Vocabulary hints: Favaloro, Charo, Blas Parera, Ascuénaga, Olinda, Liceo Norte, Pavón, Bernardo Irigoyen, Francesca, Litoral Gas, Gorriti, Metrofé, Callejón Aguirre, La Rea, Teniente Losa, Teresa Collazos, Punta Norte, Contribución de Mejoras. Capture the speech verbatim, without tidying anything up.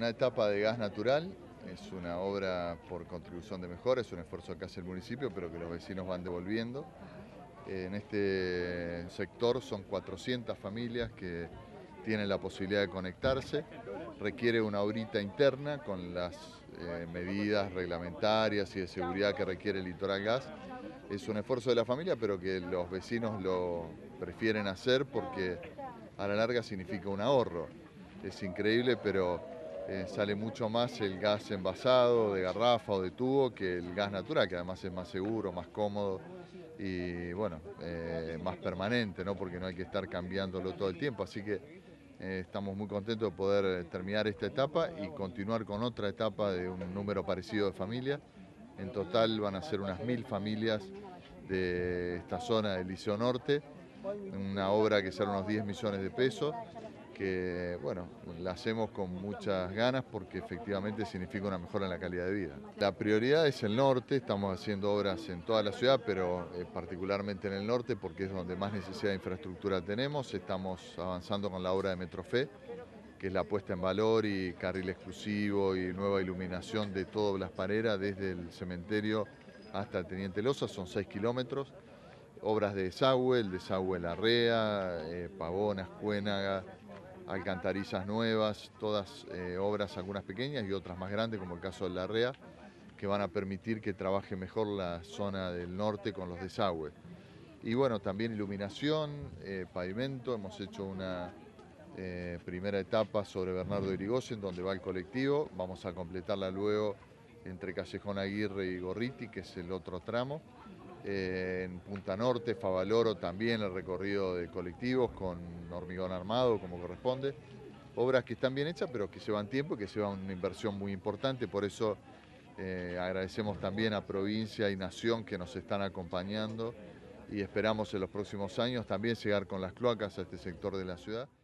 una etapa de gas natural, es una obra por contribución de mejora, es un esfuerzo que hace el municipio, pero que los vecinos van devolviendo. En este sector son cuatrocientas familias que tienen la posibilidad de conectarse, requiere una horita interna con las eh, medidas reglamentarias y de seguridad que requiere el Litoral Gas. Es un esfuerzo de la familia, pero que los vecinos lo prefieren hacer porque a la larga significa un ahorro. Es increíble, pero eh, sale mucho más el gas envasado, de garrafa o de tubo, que el gas natural, que además es más seguro, más cómodo y bueno, eh, más permanente, ¿no? Porque no hay que estar cambiándolo todo el tiempo. Así que eh, estamos muy contentos de poder terminar esta etapa y continuar con otra etapa de un número parecido de familias. En total van a ser unas mil familias de esta zona del Liceo Norte, una obra que sale unos diez millones de pesos, que bueno, la hacemos con muchas ganas porque efectivamente significa una mejora en la calidad de vida. La prioridad es el norte, estamos haciendo obras en toda la ciudad, pero eh, particularmente en el norte porque es donde más necesidad de infraestructura tenemos. Estamos avanzando con la obra de Metrofé, que es la puesta en valor y carril exclusivo y nueva iluminación de todo Blas Parera, desde el cementerio hasta Teniente Losa, son seis kilómetros. Obras de desagüe, el desagüe La Rea, eh, Pavón, Ascuénaga, alcantarillas nuevas, todas eh, obras, algunas pequeñas y otras más grandes, como el caso de La Rea, que van a permitir que trabaje mejor la zona del norte con los desagües. Y bueno, también iluminación, eh, pavimento, hemos hecho una eh, primera etapa sobre Bernardo Irigoyen, donde va el colectivo, vamos a completarla luego entre Callejón Aguirre y Gorriti, que es el otro tramo. Eh, en Punta Norte, Favaloro también el recorrido de colectivos con hormigón armado como corresponde. Obras que están bien hechas pero que llevan tiempo y que llevan una inversión muy importante, por eso eh, agradecemos también a provincia y nación que nos están acompañando y esperamos en los próximos años también llegar con las cloacas a este sector de la ciudad.